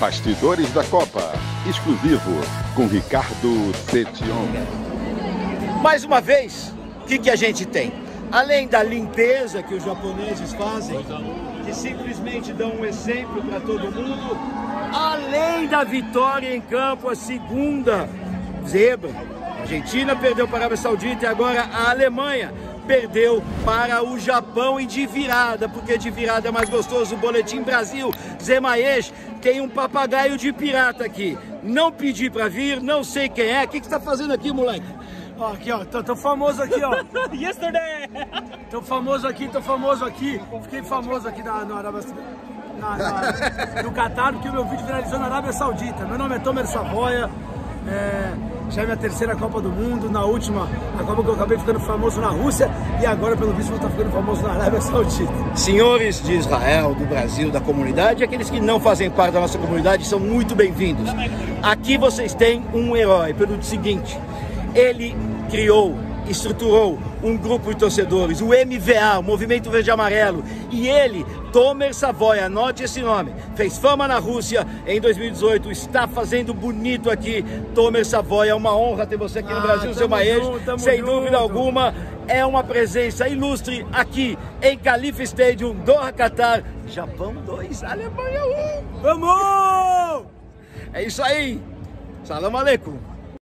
Bastidores da Copa, exclusivo, com Ricardo Setyon. Mais uma vez, o que a gente tem? Além da limpeza que os japoneses fazem, que simplesmente dão um exemplo para todo mundo, além da vitória em campo, a segunda zebra. A Argentina perdeu para a Arábia Saudita e agora a Alemanha perdeu para o Japão e de virada, porque de virada é mais gostoso. O Boletim Brasil, Zé Maes, tem um papagaio de pirata aqui. Não pedi para vir, não sei quem é. O que você tá fazendo aqui, moleque? Ó, aqui, ó, tô famoso aqui, ó. Yesterday! Tô famoso aqui. Fiquei famoso aqui na Arábia Saudita. No Catar, porque o meu vídeo viralizou na Arábia Saudita. Meu nome é Tomer Savoia, já é minha terceira Copa do Mundo. Na última, a Copa que eu acabei ficando famoso na Rússia, e agora, pelo visto, vou estar ficando famoso na Arábia Saudita. Senhores de Israel, do Brasil, da comunidade, aqueles que não fazem parte da nossa comunidade são muito bem-vindos. Aqui vocês têm um herói, pelo seguinte: ele criou, estruturou um grupo de torcedores, o MVA, o Movimento Verde e Amarelo, e ele, Tomer Savoia, anote esse nome, fez fama na Rússia em 2018, está fazendo bonito aqui. Tomer Savoia, é uma honra ter você aqui no Brasil, seu Maes, sem dúvida alguma, é uma presença ilustre aqui em Khalifa Stadium, Doha, Qatar, Japão 2, Alemanha 1, vamos! É isso aí, salam aleikum!